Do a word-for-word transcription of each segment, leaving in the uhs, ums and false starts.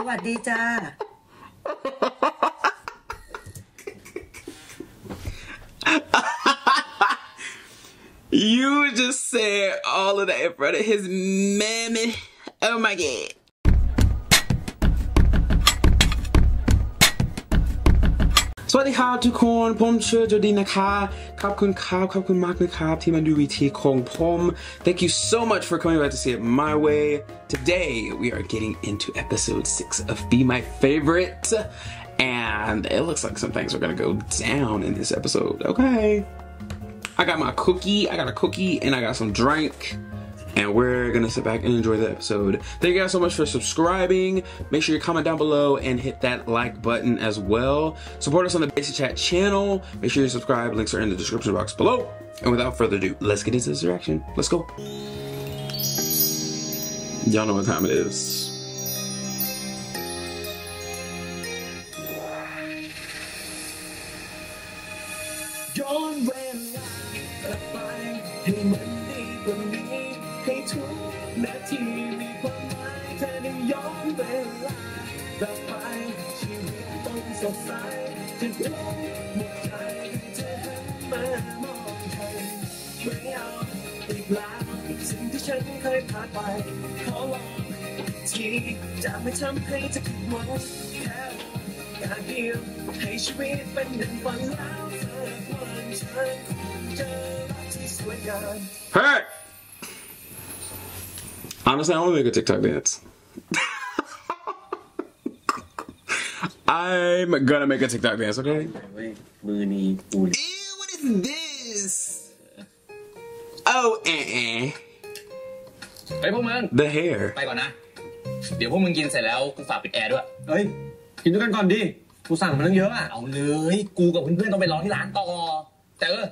สวัสดีจ้าYou just said all of that in front of his mammy. Oh my god. Sawasdee krab tukon. Pom chue jodi nakha. Khap kun krab, khap kun mak nakrab thi ma du viti khong pom. Thank you so much for coming back to see it my way. Today we are getting into episode six of Be My Favorite, and it looks like some things are gonna go down in this episode. Okay. I got my cookie, I got a cookie, and I got some drink, and we're gonna sit back and enjoy the episode. Thank you guys so much for subscribing. Make sure you comment down below and hit that like button as well. Support us on the Basic Chat channel. Make sure you subscribe, links are in the description box below. And without further ado, let's get into this reaction. Let's go. Y'all know what time it is. Dawn ran like a fire. Hey, Monday for me. Hey, two, that T V for mine. Turning yawn ran like a fire. She ran from so side. Just don't look tired. Tell her my mom can bring out the cloud. สิ่งที่ฉันเคยผ่านไปขอลองที่จะไม่ทำให้เธอผิดหวังแค่การเดียวให้ชีวิตเป็นดังฝันแล้ว Hey! Honestly, I want to make a TikTok dance. I'm gonna make a TikTok dance, okay? Wait, wait. Ew, what is this? Oh, eh, eh. Hey, put man. The hair. Bye, gonna. เดี๋ยวพวกมึงกินเสร็จแล้วกูฝากปิดแอร์ด้วยเฮ้ยกินด้วยกันก่อนดิกูสั่งมาตั้งเยอะอ่ะเอาเลยกูกับเพื่อนๆต้องไปร้องที่ร้านต่อแต่เออ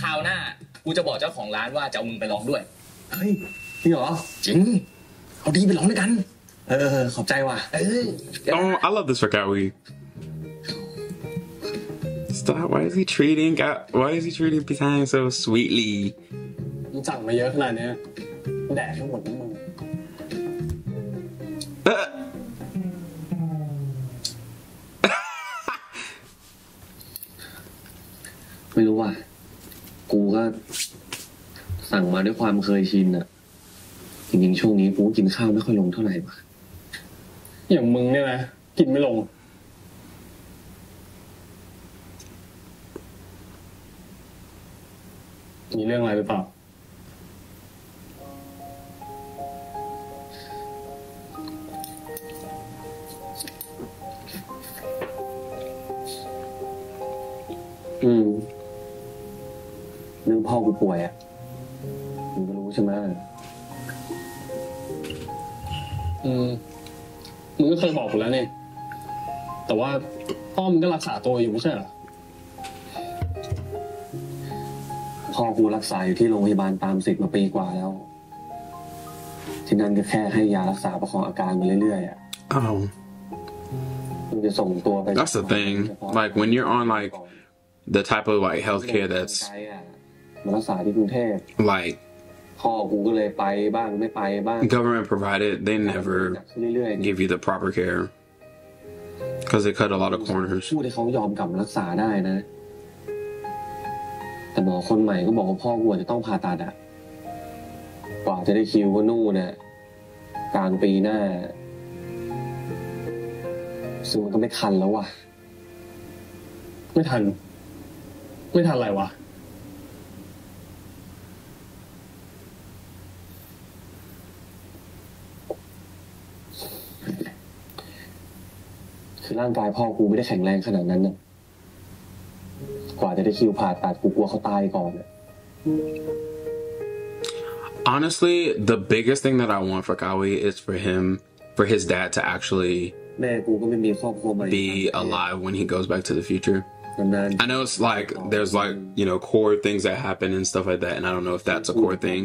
คราวหน้ากูจะบอกเจ้าของร้านว่าจะเอามึงไปร้องด้วยเฮ้ยจริงเหรอจริงเอาดีไปร้องด้วยกันเออขอบใจว่ะเออ Oh I love this for Kawi Stop why is he treating why is he treating Pisaeng so sweetly มึงสั่งมาเยอะขนาดนี้แดกทั้งหมดมึงไม่รู้ว่ากูก็สั่งมาด้วยความเคยชินอะจริงๆช่วงนี้กูกินข้าวไม่ค่อยลงเท่าไหร่ป่ะอย่างมึงเนี่ยนะกินไม่ลงมีเรื่องอะไรหรือเปล่าอืมนึกพ่อกูป่วยอ่ะมึงก็รู้ใช่ไหมอืมมึงก็เคยบอกกูแล้วเนี่ยแต่ว่าพ่อมึงก็รักษาตัวอยู่ไม่ใช่เหรอพ่อกูรักษาอยู่ที่โรงพยาบาลปามสิทธิ์มาปีกว่าแล้วที่นั่นก็แค่ให้ยารักษาประคองอาการมาเรื่อยๆอ่ะอ้าวมึงจะส่งตัวไป That's the thing like when you're on like the type of like healthcare that's มารักษาที่กรุงเทพ like พ่อกูก็เลยไปบ้างไม่ไปบ้าง government provided they never give you the proper care because they cut a lot of corners พูดให้เขายอมกลับมารักษาได้นะแต่หมอคนใหม่ก็บอกว่าพ่อกูจะต้องผ่าตัดอ่ะกว่าจะได้คิวก็นู่นน่ะกลางปีหน้าซึ่งมันก็ไม่ทันแล้วว่ะไม่ทันไม่ทันอะไรวะคือร่างกายพ่อกูไม่ได้แข็งแรงขนาดนั้นน่ะกว่าจะได้คิวผ่าตัดกูกลัวเขาตายก่อน Honestly the biggest thing that I want for Kawi is for him for his dad to actually be alive when he goes back to the future I know it's like there's like you know core things that happen and stuff like that and I don't know if that's a core thing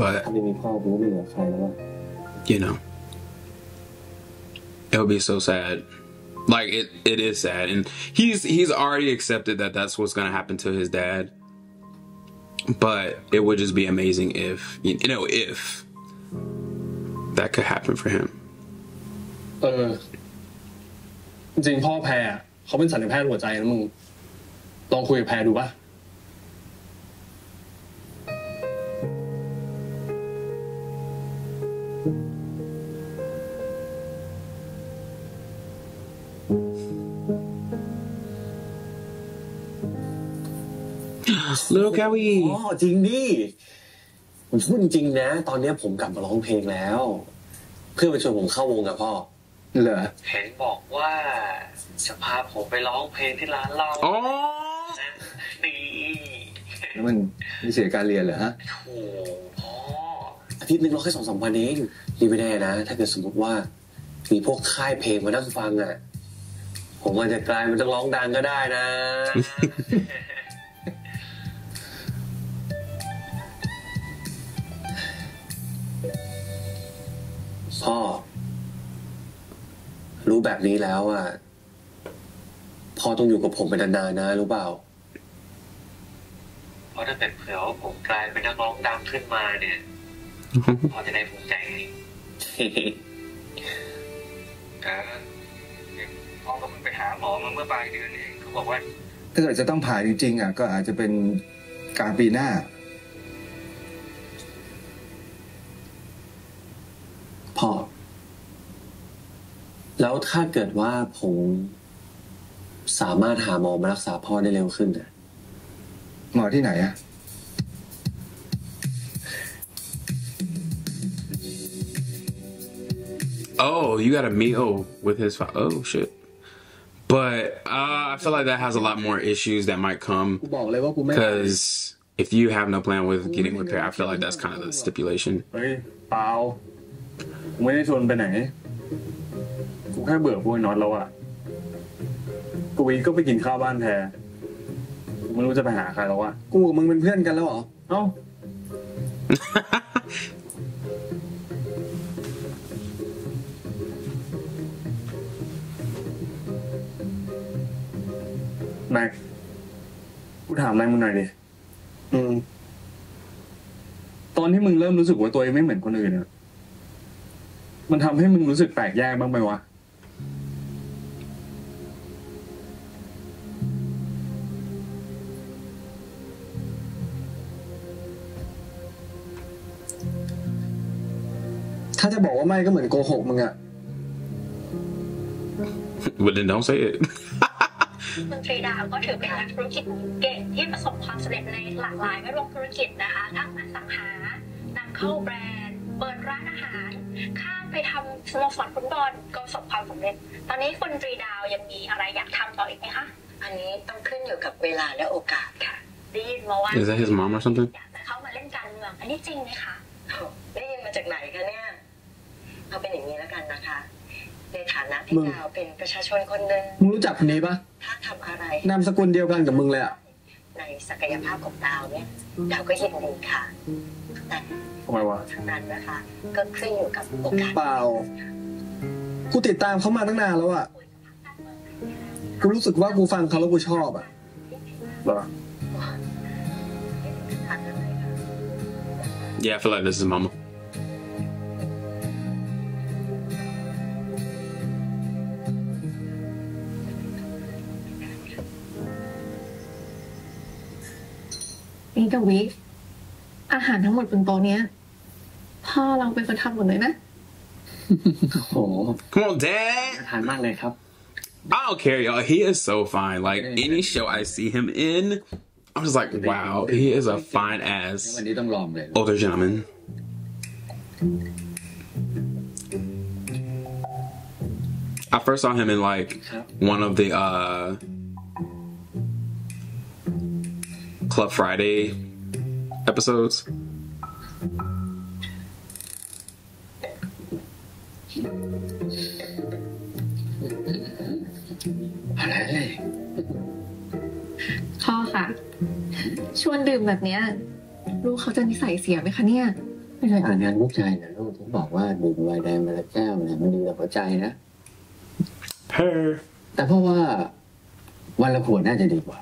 but you know it would be so sad like it it is sad and he's he's already accepted that that's what's gonna happen to his dad but it would just be amazing if you know if that could happen for him. เออจริงพ่อแพรเขาเป็นสัญญาแพทย์หัวใจนะมึงลองคุยกับแพรดูป่ะLittle Kawi อ๋อจริงดิผมพูดจริงนะตอนนี้ผมกลับมาร้องเพลงแล้วเพื่อนมาชวนผมเข้าวงกับพ่อเหรอเห็นบอกว่าจะพาผมไปร้องเพลงที่ร้านเหล้าอ๋อดีแล้วมันไม่เสียการเรียนเหรอฮะโอ้โหอาทิตย์นึงร้องแค่สองสามวันเองดีไม่แน่นะถ้าเกิดสมมติว่ามีพวกค่ายเพลงมานั่งฟังอ่ะผมอาจจะกลายเป็นนักร้องดังก็ได้นะพ่อรู้แบบนี้แล้วอ่ะพ่อต้องอยู่กับผมไปนานๆนะรู้เปล่าเพราะถ้าเป็นเผื่อว่าผมกลายเป็นนักร้องดังขึ้นมาเนี่ยพ่อจะได้ภูมิใจนะพ่อก็เพิ่งไปหาหมอมาเมื่อปลายเดือนเองเขาบอกว่าถ้าเกิดจะต้องผ่าจริงๆอ่ะก็อาจจะเป็นกลางปีหน้าพ่อแล้วถ้าเกิดว่าผมสามารถหาหมอมารักษาพ่อได้เร็วขึ้นนะหมอที่ไหนอะOh, you got a meal with his father. Oh shit. But uh, I feel like that has a lot more issues that might come. Because if you have no plan with getting repaired, I feel like that's kind of the stipulation. Hey, Pae. I didn't want to go anywhere. I just bored with Nott. I went to eat dinner at Pae. I don't know where to find him. You and me are friends now? No. Mike, I'll ask you something. Mm. When you started to feel that you don't look like anyone else, did it make you feel weird? If you say no, it's like going to But well, then don't say it. ดนตรีดาวก็ถือเป็นนักธุรกิจเก่งที่ประสบความสำเร็จในหลากหลายแวดวงธุรกิจนะคะทั้งอสังหานำเข้าแบรนด์เปิดร้านอาหารข้ามไปทำสโมสรฟุตบอลก็ประสบความสำเร็จตอนนี้คุณดรีดาวยังมีอะไรอยากทำต่ออีกไหมคะอันนี้ต้องขึ้นอยู่กับเวลาและโอกาสค่ะได้ยินมาว่า Is that his mom or something อยากจะเข้ามาเล่นการเมืองอันนี้จริงไหมคะได้ยินมาจากไหนคะเนี่ยเอาเป็นอย่างนี้แล้วกันนะคะในฐานะที่ดาวเป็นประชาชนคนหนึ่งมึงรู้จักคนนี้ปะถ้าทำอะไรนามสกุลเดียวกันกับมึงเลยอ่ะในศักยภาพของดาวเนี่ยดาวก็ยินดีค่ะแต่ทำไมวะทั้งนั้นนะคะก็ขึ้นอยู่กับโอกาสเปล่ากูติดตามเขามาตั้งนานแล้วอ่ะกูรู้สึกว่ากูฟังเขาแล้วกูชอบอ่ะหรอ Yeah, I feel like this is mama.นี่กวีอาหารทั้งหมดบนโต๊ะเนี้ยพ่อเราเป็นคนทำหมดเลยนะโอ้โห Come on Dad อาหารมากเลยครับ I don't care y'all he is so fine like any show I see him in I'm just like wow he is a fine ass older gentleman I first saw him in like one of the uh Club Friday episodes. Hey. พ่อค่ะชวนดื่มแบบเนี้ยลูกเขาจะนิสัยเสียไหมคะเนี่ยไม่ใช่อ่านงานลูกชายนะลูกผมบอกว่าดื่มไวน์แดงมาละแก้วเนี่ยมันดีต่อหัวใจนะ Hey. แต่เพราะว่าวันละขวดน่าจะดีกว่า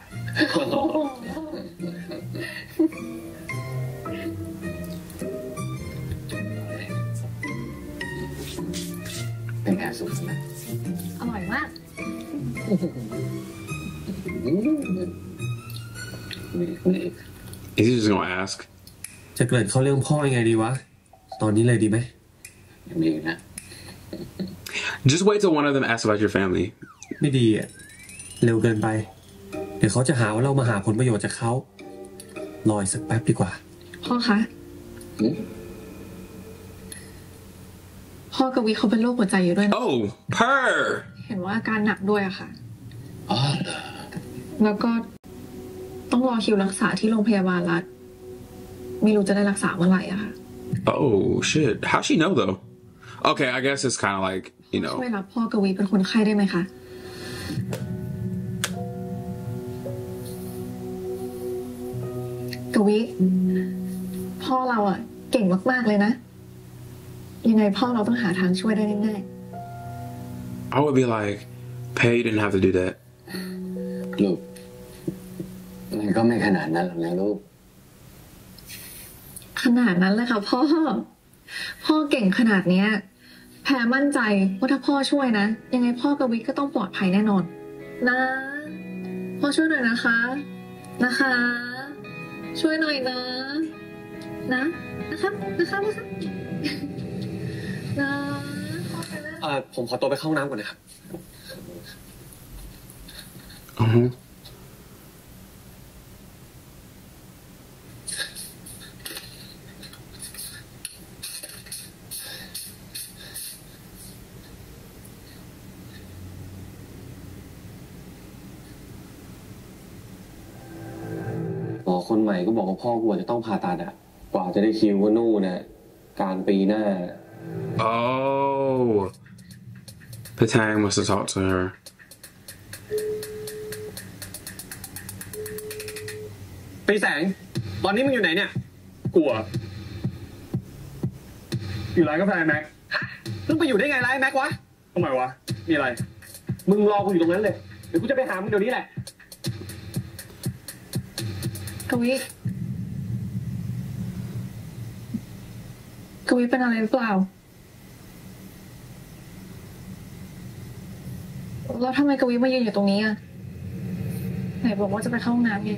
เป็นไงสุดไหมอร่อยมากIs he just gonna ask จะเกิดเขาเรื่องพ่อยังไงดีวะตอนนี้เลยดีไหมยังดีนะ Just wait till one of them asks about your family ไม่ดีอ่ะเร็วเกินไปเดี๋ยวเขาจะหาว่าเรามาหาผลประโยชน์จากเขารออีกสักแป๊บดีกว่าพ่อคะพ่อกวีเขาเป็นโรคหัวใจอยู่ด้วยนะ Oh purr เห็นว่าอาการหนักด้วยอะค่ะอ๋อแล้วก็ต้องรอคิวรักษาที่โรงพยาบาลรัฐไม่รู้จะได้รักษาเมื่อไหร่อะค่ะ Oh shit how she know though Okay I guess it's kind of like you know ช่วยรับพ่อกวีเป็นคนไข้ได้ไหมคะกวีพ่อเราอะเก่งมากๆเลยนะยังไงพ่อเราต้องหาทางช่วยได้แน่ๆ I would be like Pae didn't have to do that ลูกมันก็ไม่ขนาดนั้นหรอกนะลูกขนาดนั้นเลยค่ะพ่อพ่อเก่งขนาดเนี้ยแพรมั่นใจว่าถ้าพ่อช่วยนะยังไงพ่อกวีก็ต้องปลอดภัยแน่นอนนะพ่อช่วยหน่อยนะคะนะคะช่วยหน่อยนะนะนะครับนะครับนะครับนะเอ่อผมขอตัวไปเข้าน้ำก่อนนะครับอือฮึคนใหม่ก็บอกว่าพ่อกูจะต้องผ่าตัดอ่ะกว่าจะได้คิวก็นู่นนะการปีหน้า Oh Pisaeng must have talked to her Pisaeng ตอนนี้มึงอยู่ไหนเนี่ยกลัวอยู่ร้านกาแฟแม็กฮะมึงไปอยู่ได้ไงร้านแม็กวะทำไมวะมีอะไรมึงรอกูอยู่ตรงนั้นเลยเดี๋ยวกูจะไปหามึงเดี๋ยวนี้แหละกวีกวีเป็นอะไรหรือเปล่าแล้วทำไมกวีมายืนอยู่ตรงนี้อ่ะไหนบอกว่าจะไปเข้าห้องน้ำไง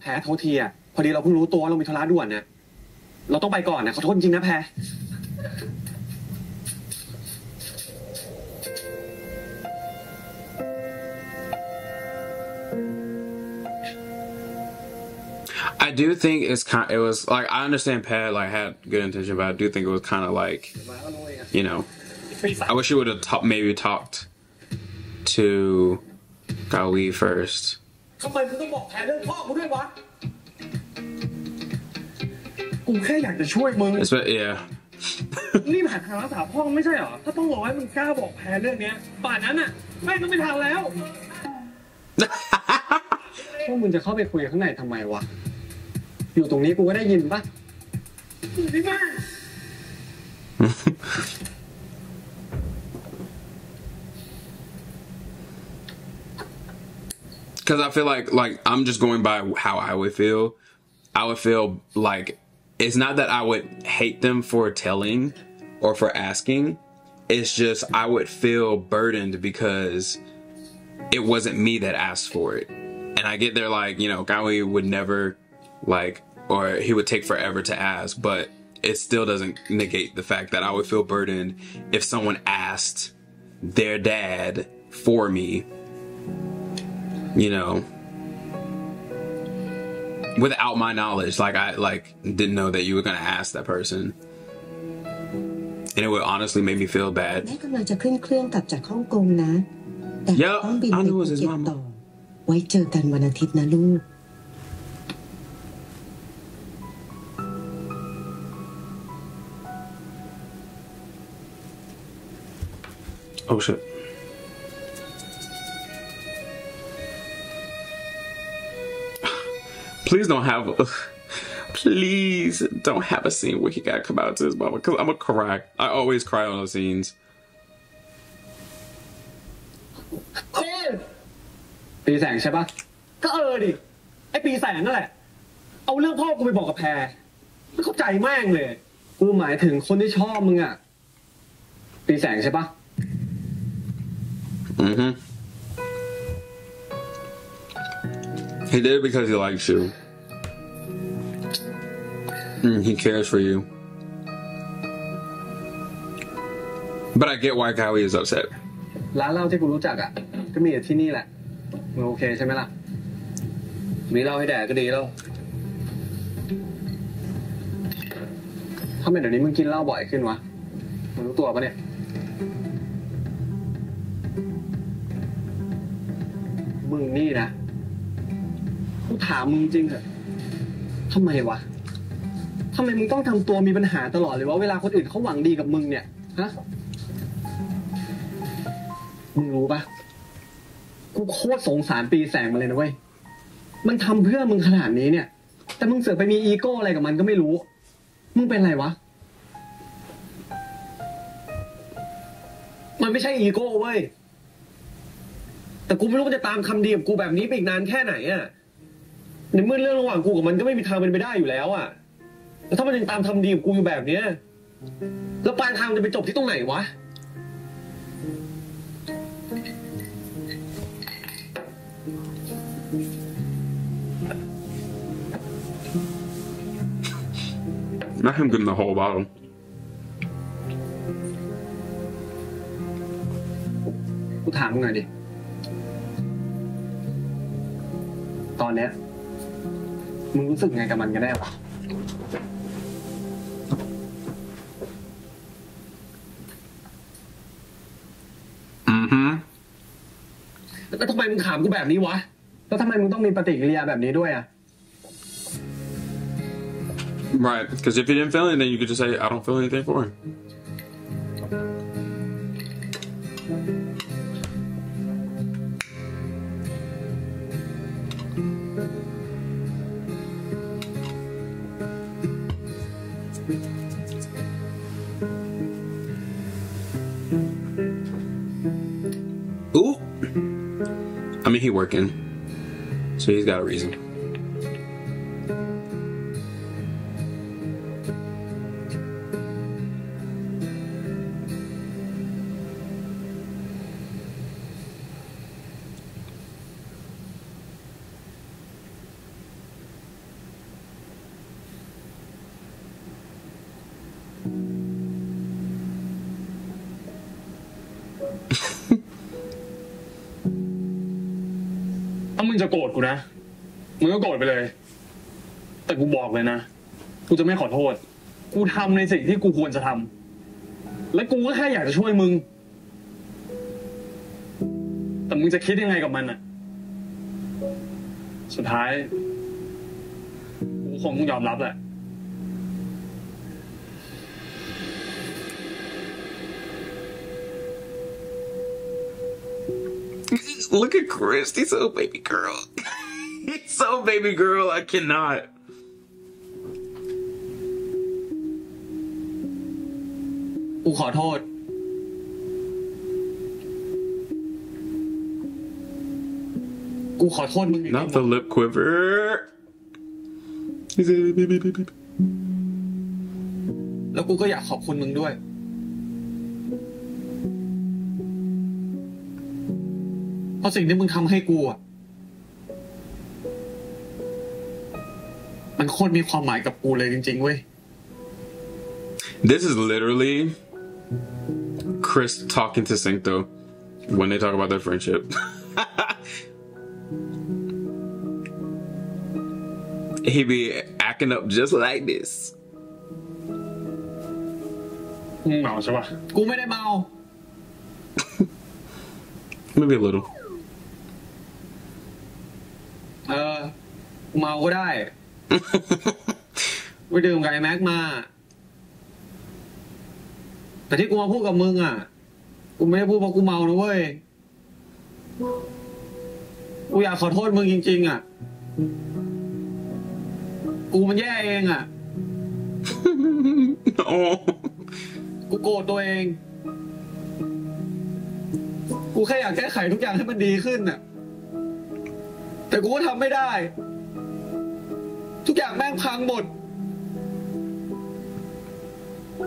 แพรโทษทีอ่ะพอดีเราเพิ่งรู้ตัวเรามีธุระด่วนเนี่ยเราต้องไปก่อนนะขอโทษจริงนะแพรI do think it's kind. It was like I understand Pae like had good intention, but I do think it was kind of like, you know, I wish you would have talked. Maybe talked to Kawi first. Why do you have to tell Pae about your father? I just want to help you. Yeah. You have to tell your father, right? If you have to tell Pae about this, by then, Pae will be dead already. What are you going to talk to him inside? Why?อยู่ตรงนี้กูก็ได้ยินปะไม่มาBecause I feel like like I'm just going by how I would feel. I would feel like it's not that I would hate them for telling or for asking. It's just I would feel burdened because it wasn't me that asked for it. And I get there like, you know, Kawi would never...Like, or he would take forever to ask, but it still doesn't negate the fact that I would feel burdened if someone asked their dad for me, you know, without my knowledge. Like, I like didn't know that you were gonna ask that person, and it would honestly make me feel bad. Yep, I knew it was his mama.Oh shit. Please don't have a, please don't have a scene where he gotta come out to his mama because I'm a cry. I always cry on those scenes. Pisaeng, ใช่ปะก็เออดิไอ้Pisaengนั่นแหละเอาเรื่องพ่อกูไปบอกกับแพรไม่เข้าใจแม่งเลยกูหมายถึงคนที่ชอบมึงอะ ปีแสงใช่ปะMm-hmm. He did it because he likes you. Mm, he cares for you. But I get why Kawi is upset. ร้านเหล้าที่กูรู้จักอ่ะก็มีที่นี่แหละมึงโอเคใช่ไหมล่ะมีเหล้าให้แดกก็ดีแล้วทำไมเดี๋ยวนี้มึงกินเหล้าบ่อยขึ้นวะมึงรู้ตัวปะเนี่ยมึงนี่นะกูถามมึงจริงเหรอทำไมวะทำไมมึงต้องทำตัวมีปัญหาตลอดเลยวะเวลาคนอื่นเขาหวังดีกับมึงเนี่ยฮะมึงรู้ปะกูโคตรสงสารปีแสงมาเลยนะเว้ยมันทำเพื่อมึงขนาดนี้เนี่ยแต่มึงเสือกไปมีอีโก้อะไรกับมันก็ไม่รู้มึงเป็นไรวะมันไม่ใช่อีโก้เว้ยแต่กูไม่รู้มันจะตามคำดีกับกูแบบนี้ไปอีกนานแค่ไหนอ่ะในเมื่อเรื่องระหว่างกูกับมันก็ไม่มีทางเป็นไปได้อยู่แล้วอ่ะแล้วถ้ามันยังตามคำดีกับกูอยู่แบบเนี้ยแล้วปลายทางจะไปจบที่ตรงไหนวะน่าทำกันนะโหบ้ากูถามมึงหน่อยดิตอนเนี้ยมึงรู้สึกไงกับมันกันแน่วะอือฮึแล้วทำไมมึงถามกูแบบนี้วะแล้วทำไมมึงต้องมีปฏิกิริยาแบบนี้ด้วยอ่ะ Right, because if you didn't feel it, then you could just say, I don't feel anything for him. Ooh, I mean he working, so he's got a reason.กูนะมึงก็โกรธไปเลยแต่กูบอกเลยนะกูจะไม่ขอโทษกูทำในสิ่งที่กูควรจะทำและกูก็แค่อยากจะช่วยมึงแต่มึงจะคิดยังไงกับมันอ่ะสุดท้ายกูคงต้องยอมรับแหละLook at Chris. He's so baby girl. He's so baby girl. I cannot. I'm sorry. I'm sorry. Not the lip quiver. He's a baby baby. And I also want to thank you too.เพราะสิ่งที่มึงทำให้กูอ่ะมันโคตรมีความหมายกับกูเลยจริงๆเว้ย This is literally Chris talking to Singto when they talk about their friendship he be acting up just like this มึงเมาใช่ปะกูไม่ได้เมา Maybe a littleเออเมาก็ได้ไปดื่มกับไอ้แม็กมาแต่ที่กูมาพูดกับมึงอ่ะกูไม่ได้พูดเพราะกูเมานะเว้ยกูอยากขอโทษมึงจริงๆอ่ะกูมันแย่เองอ่ะ oh. กูโกรธตัวเองกูแค่อยากแก้ไขทุกอย่างให้มันดีขึ้นอ่ะแต่กูก็ทำไม่ได้ทุกอย่างแม่งพังหมด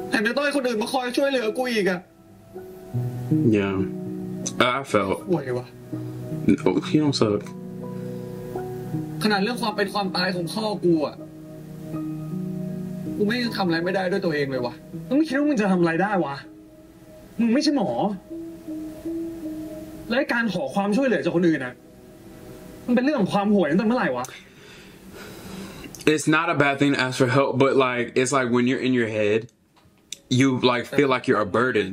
แถมยังต้องให้คนอื่นมาคอยช่วยเหลือกูอีกอะ Yeah. I felt. ป่วยวะ He don't suck. ขนาดเรื่องความเป็นความตายของพ่อกูอ่ะกูไม่ทำอะไรไม่ได้ด้วยตัวเองเลยวะมึงไม่คิดว่ามึงจะทำอะไรได้วะมึงไม่ใช่หมอและการขอความช่วยเหลือจากคนอื่นนะมันเป็นเรื่องของความห่วยตั้งแต่เมื่อไหร่วะ It's not a bad thing to ask for help, but like it's like when you're in your head, you like feel like you're a burden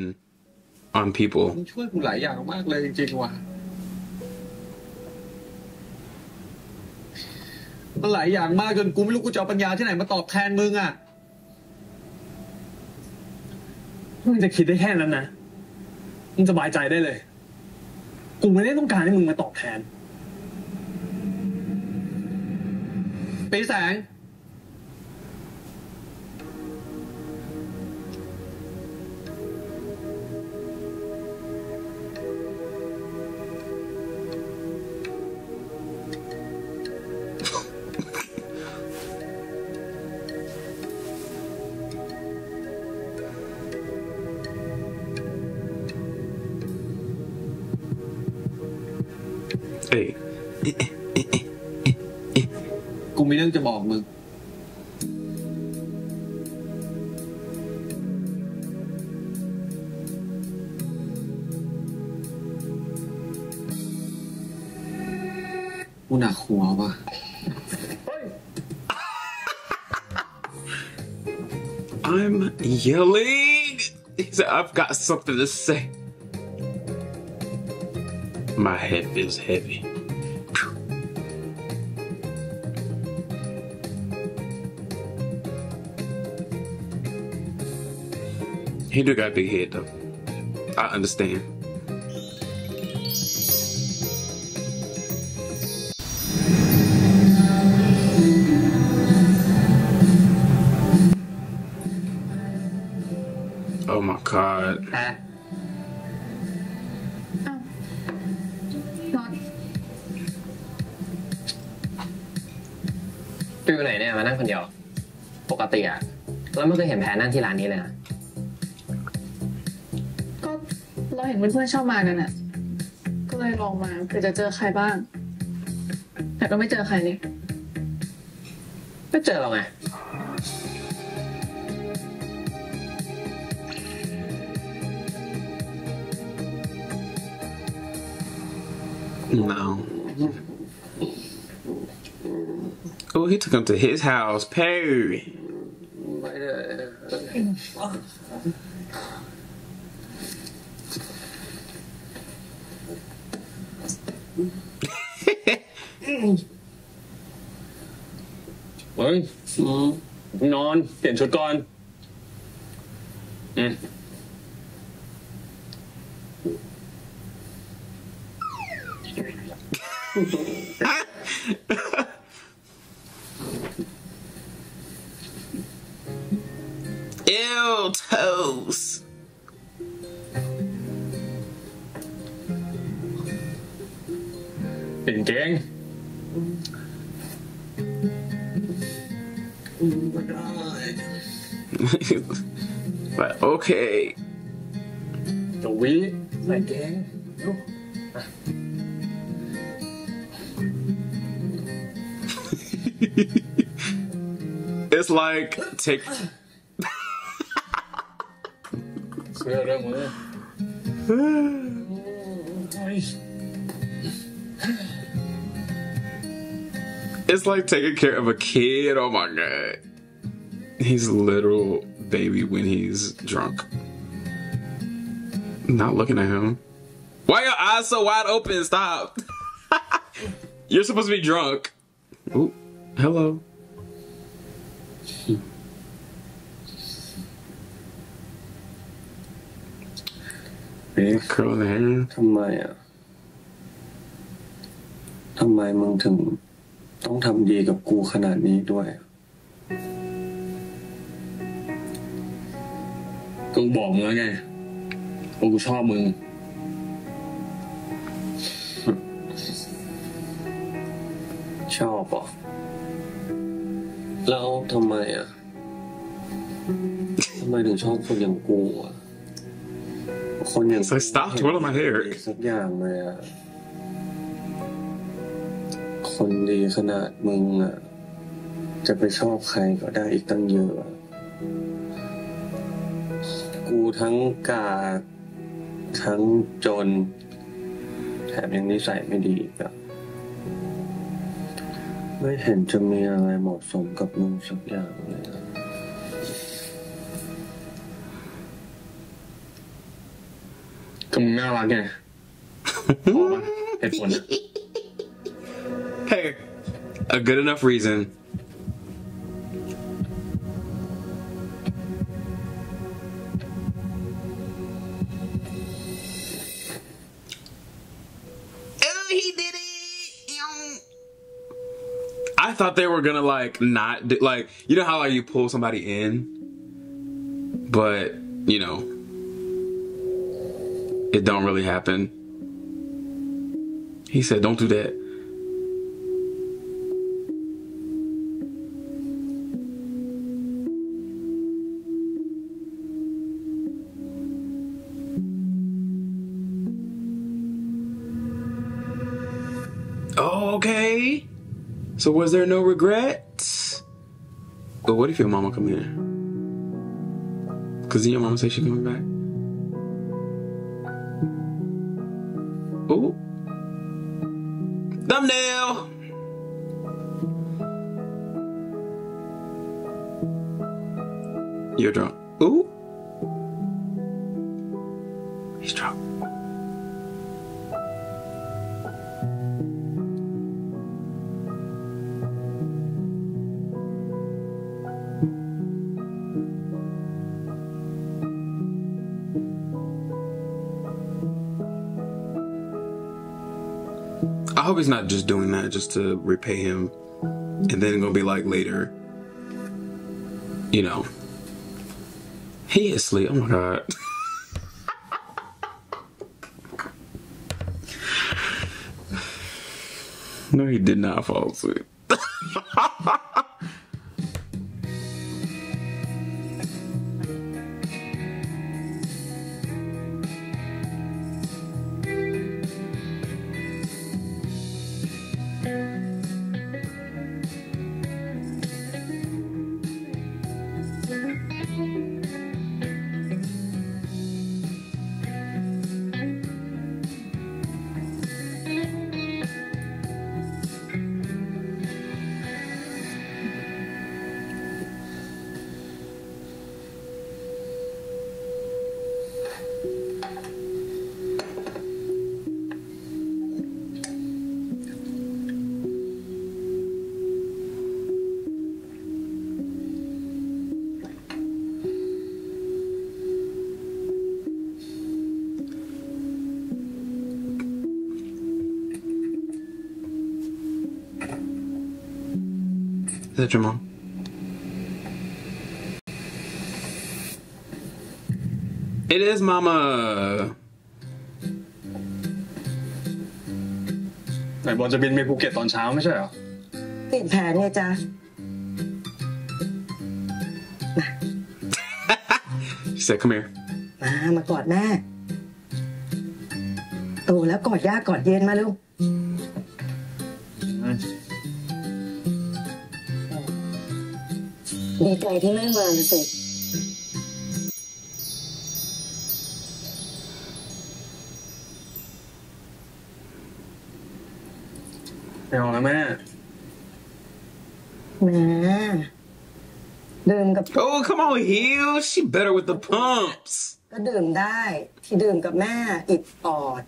on people. มึงช่วยกูหลายอย่างมากเลยจริงๆว่ะมันหลายอย่างมากจนกูไม่รู้กูจะเอาปัญญาที่ไหนมาตอบแทนมึงอ่ะมึงจะคิดได้แค่นั้นนะมึงสบายใจได้เลยกูไม่ได้ต้องการให้มึงมาตอบแทนปีแสงกูมีเรื่องจะบอกมึงกูหนักหัวว่ะI'm yelling I've got something to say My head is heavy He do got a big head though. I understand. Oh my god. Uh, oh. Not. ไปไหนเนี่ยมานั่งคนเดียวปกติอะแล้วไม่เคยเห็นแพรนั่งที่ร้านนี้เลยนะเห็นเพื่อนๆชอบมากันอ่ะก็เลยลองมาเพื่อจะเจอใครบ้างแต่ก็ไม่เจอใครเลยไม่เจอเราไงNo Oh he took him to his house Paeเฮ้ยนอนเปลี่ยนชุดก่อนอืมเอว toesเปลี่ยนเกงBut okay. The weed, my gang. No. It's like take. It's like taking care of a kid. Oh my god. He's a literal baby when he's drunk. Not looking at him. Why are your eyes so wide open? Stop. You're supposed to be drunk. Ooh, hello. Big curl the hair. Come on. Come on, Mung Tung. Don't have dig up cool can't need do I.กูบอกมึงแล้วไงว่ากูชอบมึงชอบปะแล้วทำไมอ่ะทำไมถึงชอบคนอย่างกูอ่ะ So I stopped what am I here สักอย่างเลยอ่ะคนดีขนาดมึงอ่ะจะไปชอบใครก็ได้อีกตั้งเยอะกูทั้งกาทั้งจนแถมยังนิสัยไม่ดีอ่ะไม่เห็นจะมีอะไรเหมาะสมกับมึงสักอย่างเลยก็มึงน่ารักไงพอปะเหตุผล Hey a good enough reason I thought they were gonna like not do, like you know how like you pull somebody in, but you know it don't really happen. He said, "Don't do that." Oh, okay. So was there no regrets? But what if your mama come here? Cause then your mama say she coming back. Ooh. Thumbnail. You're drunk. Ooh. He's drunk. I hope he's not just doing that just to repay him and then gonna be like later, you know, he is asleep. Oh my god. No, he did not fall asleep. Is that your mom? It is mama. ไหนบอลจะบินไปภูเก็ตตอนเช้าไม่ใช่เหรอเปลี่ยนแผนไงจ๊ะ She said come here มามากอดแม่โตแล้วกอดยากกอดเย็นมาลูกดีใจที่ไม่มาสิไปออกแล้วแม่แม่ดื่มกับ Oh come on heel she better with the pumps ก็ดื่มได้ที่ดื่มกับแม่อิดออด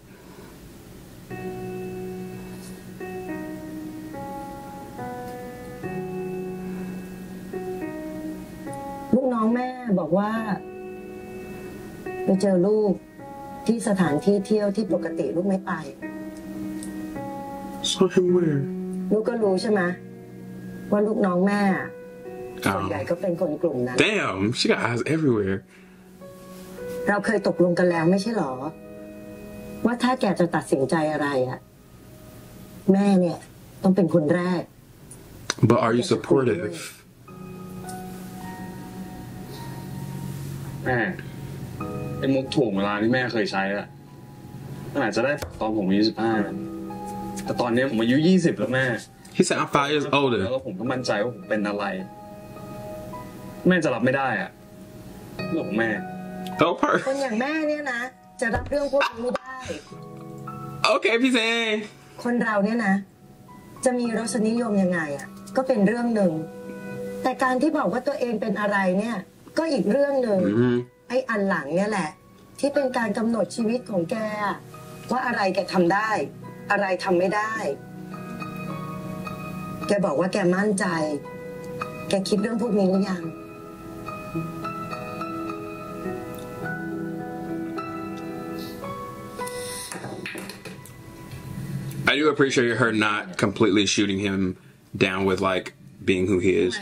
น้องแม่บอกว่าไปเจอลูกที่สถานที่เที่ยวที่ปกติลูกไม่ไป So where ลูกก็รู้ใช่ไหมว่าลูกน้องแม่ส่วนใหญ่ก็เป็นคนกลุ่มนั้น Damn she got eyes everywhere เราเคยตกลงกันแล้วไม่ใช่หรอว่าถ้าแกจะตัดสินใจอะไรอะแม่เนี่ยต้องเป็นคนแรก But are you supportiveแม่ ไอ้มุกถ่วงเวลาที่แม่เคยใช้อะมันอาจจะได้ตอนผมอายุสิบห้าแต่ตอนนี้ผมอายุยี่สิบแล้วแม่ He's like five years older แล้วผมก็มั่นใจว่าผมเป็นอะไรแม่จะรับไม่ได้อะเรื่องของแม่คนอย่างแม่เนี่ยนะจะรับเรื่องพวกนี้ไม่ได้โอเคพี่เซคนเราเนี่ยนะจะมีรสนิยมยังไงอ่ะก็เป็นเรื่องหนึ่งแต่การที่บอกว่าตัวเองเป็นอะไรเนี่ยก็อีกเรื่องหนึ่งไอ้อันหลังเนี่ยแหละที่เป็นการกำหนดชีวิตของแกว่าอะไรแกทำได้อะไรทำไม่ได้แกบอกว่าแกมั่นใจแกคิดเรื่องพวกนี้หรือยังI do appreciate her not completely shooting him down with like being who he is.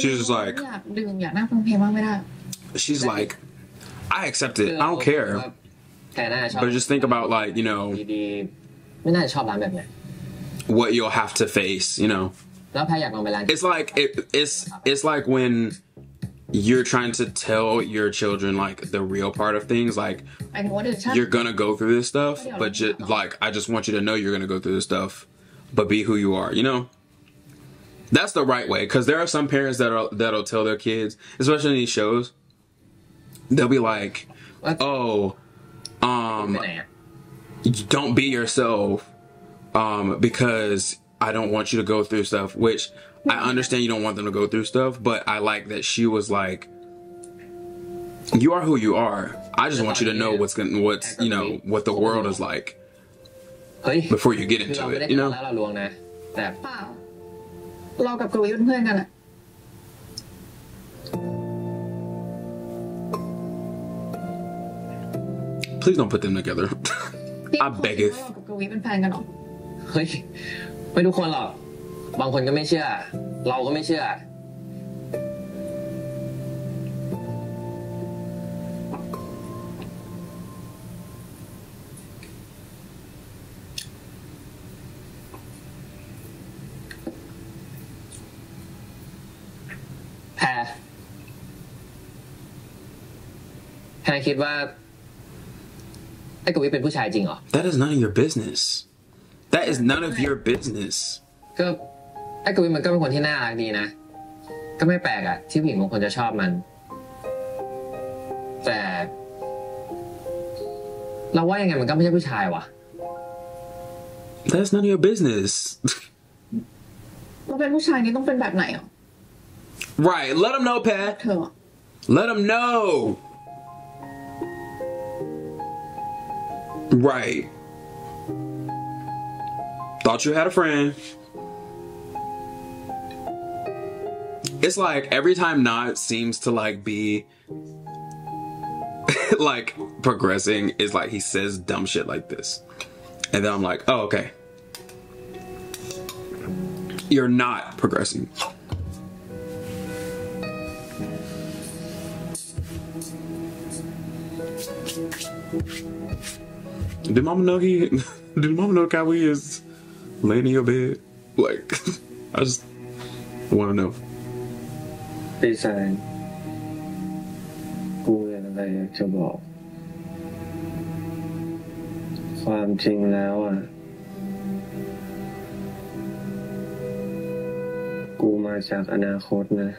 She's just like, she's like, I accept it. I don't care. But just think about like, you know, what you'll have to face, you know. It's like, it, it's, it's like when you're trying to tell your children like the real part of things, like you're gonna go through this stuff, but just like I just want you to know you're gonna go through this stuff, but be who you are, you know. That's the right way, because there are some parents that are that'll tell their kids, especially in these shows, they'll be like, oh, um don't be yourself, um because I don't want you to go through stuff, which I understand you don't want them to go through stuff, but I like that she was like, you are who you are. I just want you to know what's gonna, what's, you know, what the world is like before you get into it, you know? เรากับกวีเป็นเพื่อนกันอะ Please don't put them together. I beg it. เรากับกวีเป็นแฟนกันหรอ เฮ้ย ไม่ทุกคนหรอกบางคนก็ไม่เชื่อเราก็ไม่เชื่อแพรแพรคิดว่าไอ้กวีเป็นผู้ชายจริงเหรอ That is none of your business. That is none of your business. ก็ไอ้กวีมันก็เป็นคนที่น่ารักดีนะก็ไม่แปลกอะที่ผู้หญิงบางคนจะชอบมันแต่เราว่ายังไงมันก็ไม่ใช่ผู้ชายวะ That's none of your business เราเป็นผู้ชายนี่ต้องเป็นแบบไหนอ่ะ Right let them know Pat let them know Right thought you had a friend.It's like every time Nott seems to like be like progressing is like he says dumb shit like this. And then I'm like, oh, okay. You're not progressing. Did mama know he did mama know Kawi is laying in your bed? Like I just wanna know.Pisaeng กูมีอะไรอยากจะบอกความจริงแล้วอ่ะกูมาจากอนาคตนะ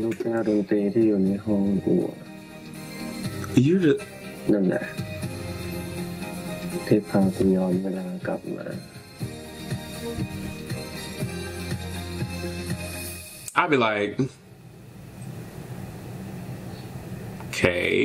ลูกแก้วดนตรีที่อยู่ในห้องกูนั่นแหละที่พากูย้อนเวลากลับมาI'd be like, okay.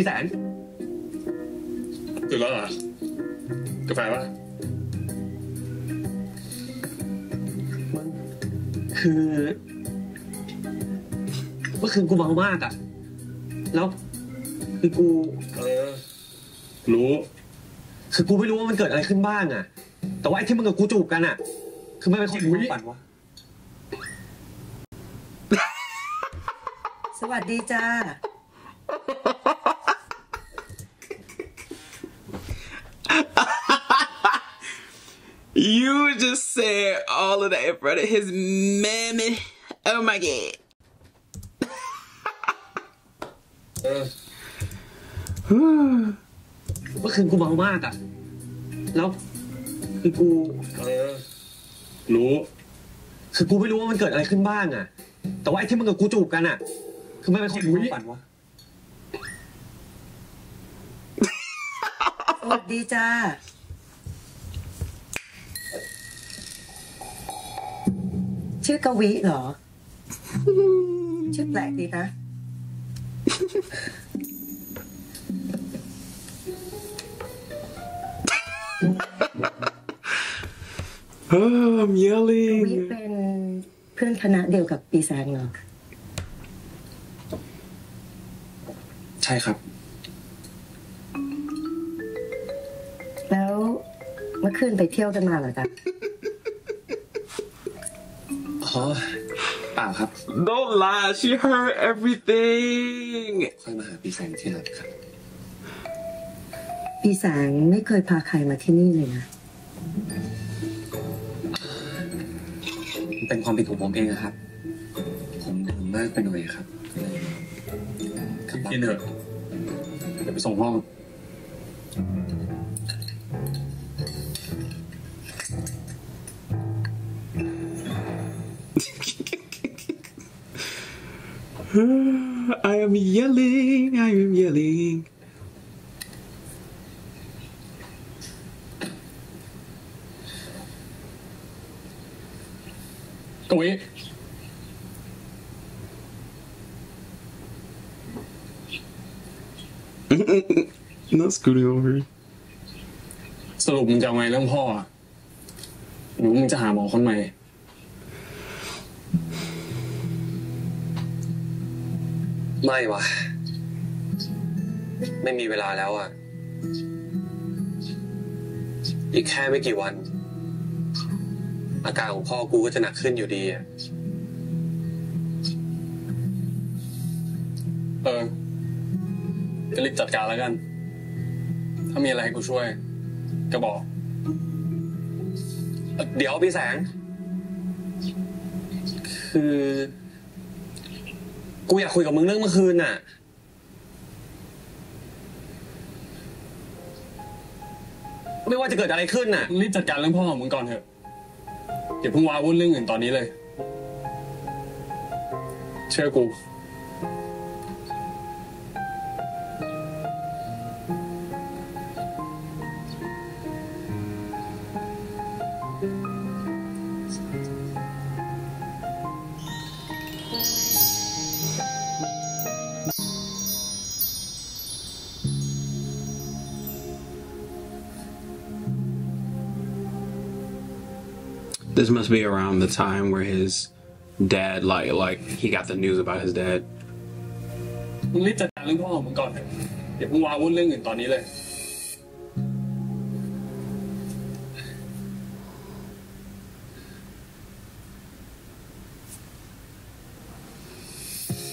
พี่แสนตื่นแล้วเหรอกาแฟป่ะ คือเมื่อคืนกูเมามากอ่ะแล้วคือกูเออรู้คือกูไม่รู้ว่ามันเกิดอะไรขึ้นบ้างอ่ะแต่ว่าไอ้ที่มึงกับกูจูบกันอ่ะคือไม่เป็นคนรู้ปั่นวะสวัสดีจ้าYou just said all of that in front of his mammy. Oh my god. Yes. เมื่อคืนกูเมามากอ่ะแล้วคือกูรู้คือกูไม่รู้ว่ามันเกิดอะไรขึ้นบ้างอ่ะแต่ว่าไอ้ที่มึงกับกูจูบกันอ่ะคือไม่เป็นคนรู้ปั่นวะสวัสดีจ้าชื่อกวีเหรอ ชื่อแปลกดีนะ I'm yelling กวีเป็นเพื่อนคณะเดียวกับปีแสงเหรอใช่ครับแล้วเมื่อคืนไปเที่ยวกันมาเหรอจ๊ะอ๋อป่าวครับ Don't lie she heard everything ค่อยมาหาปีแสงที่รักครับปีแสงไม่เคยพาใครมาที่นี่เลยนะเป็นความผิดของผมเองนะครับผมดื่มมากไปหน่อยครับกินเถอะเดี๋ยวไปส่งห้องI am yelling, I am yelling. กวีNot screwing over. สรุปมึงจะไงเรื่องพ่อหรือมึงจะหาหมอคนใหม่ไม่วะไม่มีเวลาแล้วอ่ะอีกแค่ไม่กี่วันอาการของพ่อกูก็จะหนักขึ้นอยู่ดีอ่ะเออก็รีบจัดการแล้วกันถ้ามีอะไรให้กูช่วยก็บอกเดี๋ยวพี่แสงคือกูอยากคุยกับมึงเรื่องเมื่อคืนน่ะไม่ว่าจะเกิดอะไรขึ้นน่ะรีบจัดการเรื่องพ่อของมึงก่อนเถอะเดี๋ยวเพิ่งว้าวุ่นเรื่องอื่นตอนนี้เลยเชื่อกูThis must be around the time where his dad, like, like he got the news about his dad. มึงรีบจัดการเรื่องพ่อของมึงก่อนเดี๋ยวมึงว้าวุ่นเรื่องอื่นตอนนี้เลย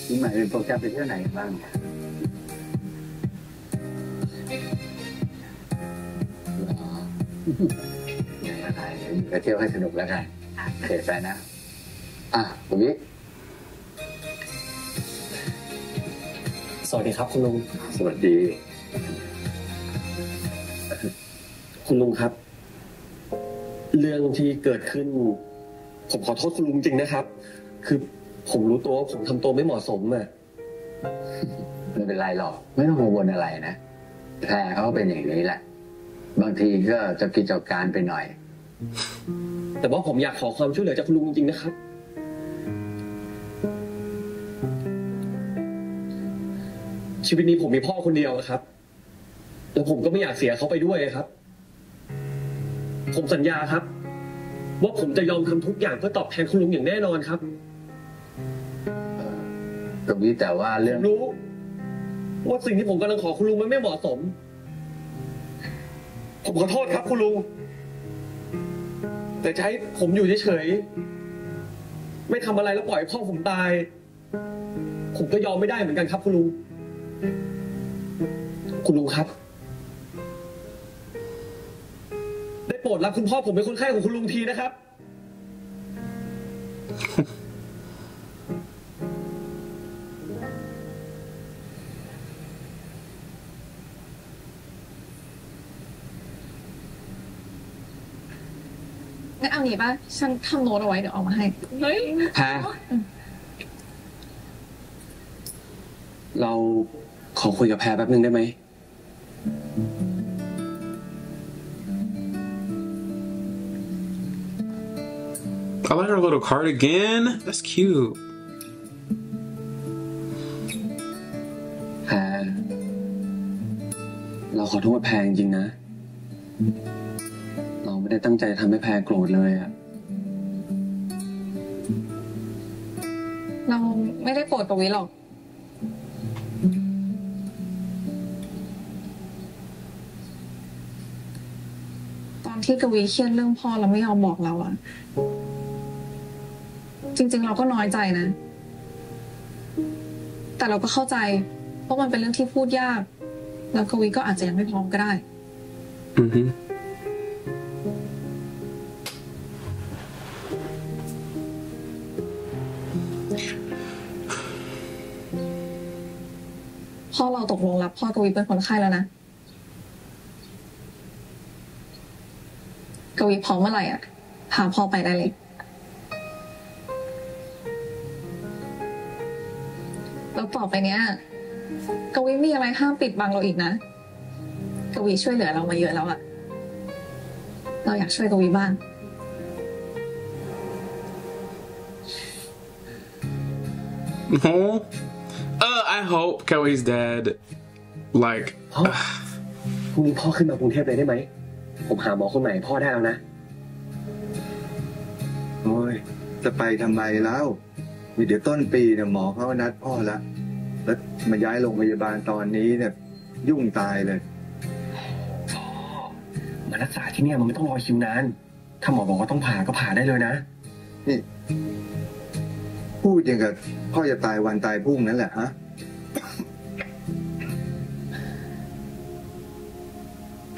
นี่หมายเป็นโปรแกรมไปเที่ยวไหนบ้างไปเที่ยวให้สนุกแล้วกันเดี๋ยวไปนะอ่ะคุณวิสวัสดีครับคุณลุงสวัสดีคุณลุงครับเรื่องที่เกิดขึ้นผมขอโทษคุณลุงจริงนะครับคือผมรู้ตัวว่าผมทำตัวไม่เหมาะสมอ่ะไม่เป็นไรหรอกไม่ต้องกังวลอะไรนะแพรเขาเป็นอย่างนี้แหละบางทีก็จะกิจการไปหน่อยแต่ว่าผมอยากขอความช่วยเหลือจากคุณลุงจริงๆนะครับชีวิตนี้ผมมีพ่อคนเดียวนะครับแล้วผมก็ไม่อยากเสียเขาไปด้วยครับผมสัญญาครับ ว่าผมจะยอมทำทุกอย่างเพื่อตอบแทนคุณลุงอย่างแน่นอนครับตรงนี้แต่ว่าเรื่องรู้ว่าสิ่งที่ผมกำลังขอคุณลุงมันไม่เหมาะสมผมขอโทษครับคุณลุงแต่จะให้ผมอยู่เฉยๆไม่ทำอะไรแล้วปล่อยพ่อผมตายผมก็ยอมไม่ได้เหมือนกันครับคุณลุงคุณลุงครับได้โปรดรับคุณพ่อผมเป็นคนไข้ของคุณลุงทีนะครับงั้นเอาหนีป่ะฉันทำโน้ตเอาไว้เดี๋ยวเอามาให้เฮ้ยฮะเราขอคุยกับแพรแป๊บนึงได้ไหมI like her little cardigan. That's cute. แพรเราขอโทษแพรจริงๆนะเราไม่ได้ตั้งใจทำให้แพรโกรธเลยอะเราไม่ได้โกรธตรงนี้หรอกที่กวีเครียดเรื่องพ่อเราไม่ยอมบอกเราอะจริงๆเราก็น้อยใจนะแต่เราก็เข้าใจเพราะมันเป็นเรื่องที่พูดยากแล้วกวีก็อาจจะยังไม่พร้อมก็ได้อือฮึพ่อเราตกลงรับพ่อกวีเป็นคนไข้แล้วนะกวีพร้อมเมื่อไหร่อ่ะพาพ่อไปได้เลยแล้วต่อไปเนี้ยกวีมีอะไรห้ามปิดบังเราอีกนะกวีช่วยเหลือเรามาเยอะแล้วอ่ะเราอยากช่วยกวีบ้างโอ้เออ I hope Kawi's dad like พรุ่งนี้พ่อขึ้นมากรุงเทพเลยได้ไหมผมหาหมอคนใหม่พ่อได้แล้วนะโอ้ยจะไปทำไมแล้วมีเดี๋ยวต้นปีเนี่ยหมอเขานัดพ่อละแล้วมาย้ายโรงพยาบาลตอนนี้เนี่ยยุ่งตายเลยพ่อมารักษาที่เนี่ยมันไม่ต้องรอคิวนานถ้าหมอบอกว่าต้องผ่าก็ผ่าได้เลยนะนี่พูดอย่างกับพ่อจะตายวันตายพรุ่งนั่นแหละฮะ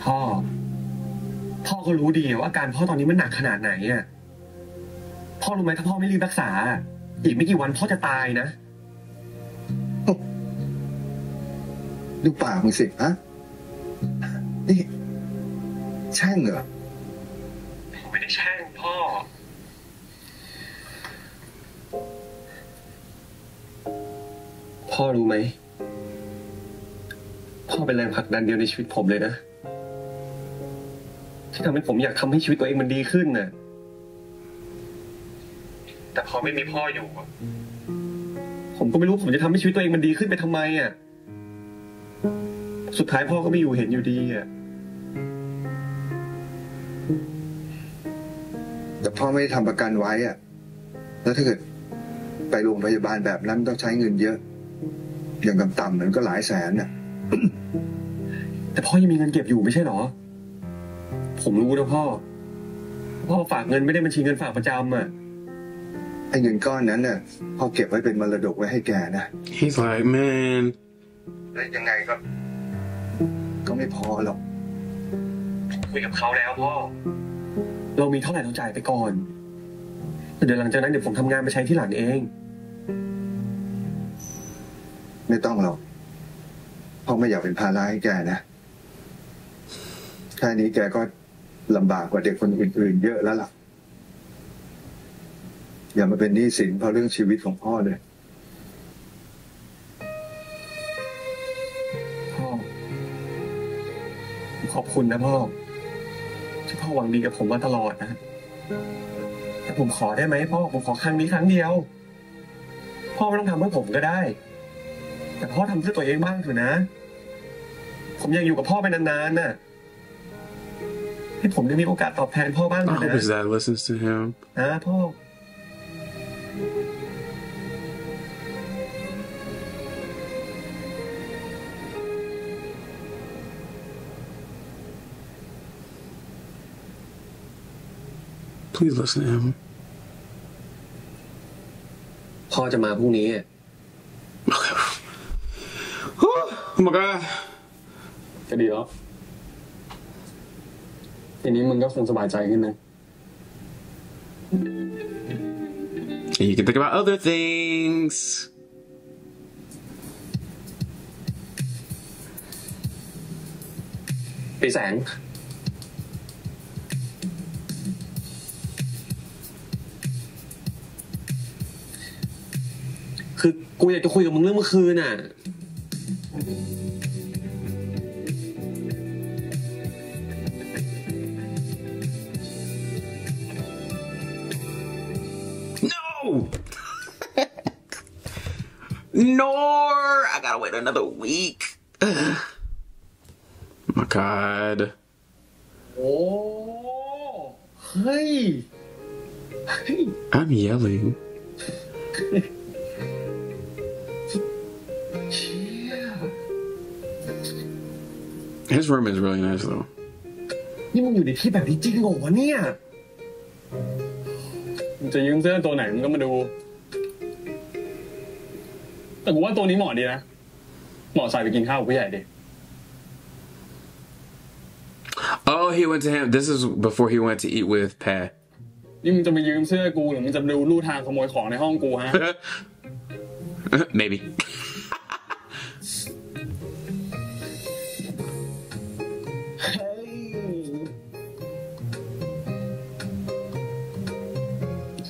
พ่อพ่อก็รู้ดีว่าอาการพ่อตอนนี้มันหนักขนาดไหนอ่ะพ่อรู้ไหมถ้าพ่อไม่รีบรักษาอีกไม่กี่วันพ่อจะตายนะดูปากมึงสิฮะนี่แช่งเหรอผมไม่ได้แช่งพ่อพ่อรู้ไหมพ่อเป็นแรงผลักดันเดียวในชีวิตผมเลยนะที่ทำให้ผมอยากทำให้ชีวิตตัวเองมันดีขึ้นน่ะแต่พอไม่มีพ่ออยู่ผมก็ไม่รู้ผมจะทำให้ชีวิตตัวเองมันดีขึ้นไปทำไมอ่ะสุดท้ายพ่อก็ไม่อยู่เห็นอยู่ดีอ่ะแต่พ่อไม่ได้ทำประกันไว้อ่ะแล้วถ้าเกิดไปโรงพยาบาลแบบนั้นต้องใช้เงินเยอะอย่างต่ำๆนั้นก็หลายแสนน่ะ แต่พ่อยังมีเงินเก็บอยู่ไม่ใช่หรอผมรู้นะพ่อพ่อฝากเงินไม่ได้บัญชีเงินฝากประจำอ่ะไอ้เงินก้อนนั้นน่ะพ่อเก็บไว้เป็นมรดกไว้ให้แกนะ He's like man แล้วยังไงก็ก็ไม่พอหรอกคุยกับเขาแล้วพ่อเรามีเท่าไหร่เราจ่ายไปก่อนเดี๋ยวหลังจากนั้นเดี๋ยวผมทำงานไปใช้ที่หลังเองไม่ต้องหรอกพ่อไม่อยากเป็นภาระให้แกนะแค่นี้แกก็ลำบากกว่าเด็กคนอื่นๆเยอะแล้วล่ะอย่ามาเป็นหนี้สินเพราะเรื่องชีวิตของพ่อเลยพ่อขอบคุณนะพ่อที่พ่อหวังดีกับผมมาตลอดนะแต่ผมขอได้ไหมพ่อผมขอครั้งนี้ครั้งเดียวพ่อไม่ต้องทำเพื่อผมก็ได้แต่พ่อทำเพื่อตัวเองบ้างเถอะนะผมอยากอยู่กับพ่อไปนานๆน่ะ ให้ผมได้มีโอกาสตอบแทนพ่อบ้างนะ I hope his dad listens to him นะพ่อPlease listen to him. พ่อจะมาพรุ่งนี้ Oh my god จะดีเหรอทีนี้มึงก็คงสบายใจขึ้นนะ You can think about other things. ปีแสงคือกูอยากจะคุยกับมึงเรื่องเมื่อคืนน่ะNor I gotta wait another week. Ugh. My God. Oh, hey, hey! I'm yelling. Yeah. His room is really nice, though. นี่มึงอยู่ในที่แบบนี้จริงเหรอวะเนี่ยมึงจะยืมเสื้อตัวไหนมึงก็มาดูแต่กูว่าตัวนี้เหมาะดีนะเหมาะใส่ไปกินข้าวผู้ใหญ่ดิ Oh he went to him this is before he went to eat with Pae นี่มึงจะมายืมเสื้อกูหรือมึงจะดูลู่ทางขโมยของในห้องกูฮะ Maybe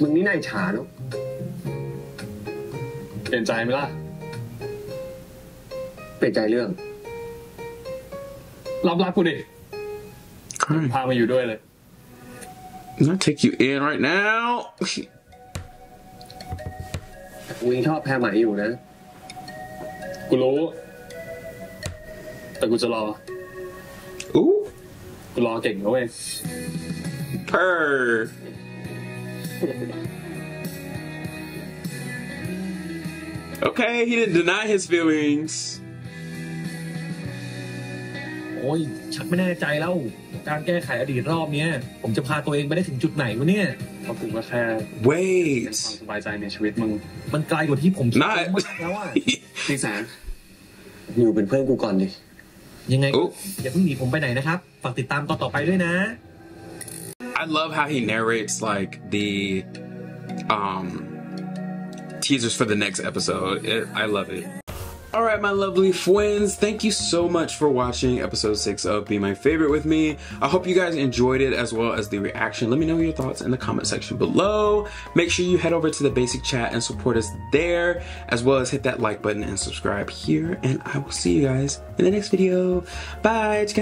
มึงนี่นายฉาเนาะเปลี่ยนใจไหมล่ะเปลี่ยนใจเรื่องรับรับกูดิพามาอยู่ด้วยเลย Not take you in right now กูยังชอบแพ้ไหมอยู่นะกูรู้แต่กูจะรออู้กูรอเก่งนะเว้ยเพอร์Okay, he didn't deny his feelings. โอ้ยชักไม่แน่ใจแล้วการแก้ไขอดีตรอบนี้ผมจะพาตัวเองไปได้ถึงจุดไหนวะเนี่ยเพราะกูก็แค่ Wait ความสบายใจในชีวิตมึงมันไกลกว่าที่ผมคิดมากแล้วอ่ะจริงแสงอยู่เป็นเพื่อนกูก่อนดิยังไงอย่าเพิ่งหนีผมไปไหนนะครับฝากติดตามตอนต่อไปด้วยนะ I love how he narrates like the um.Teasers for the next episode. It, I love it. All right, my lovely friends, thank you so much for watching episode six of Be My Favorite with me. I hope you guys enjoyed it as well as the reaction. Let me know your thoughts in the comment section below. Make sure you head over to The Basic Chat and support us there, as well as hit that like button and subscribe here. And I will see you guys in the next video. Bye.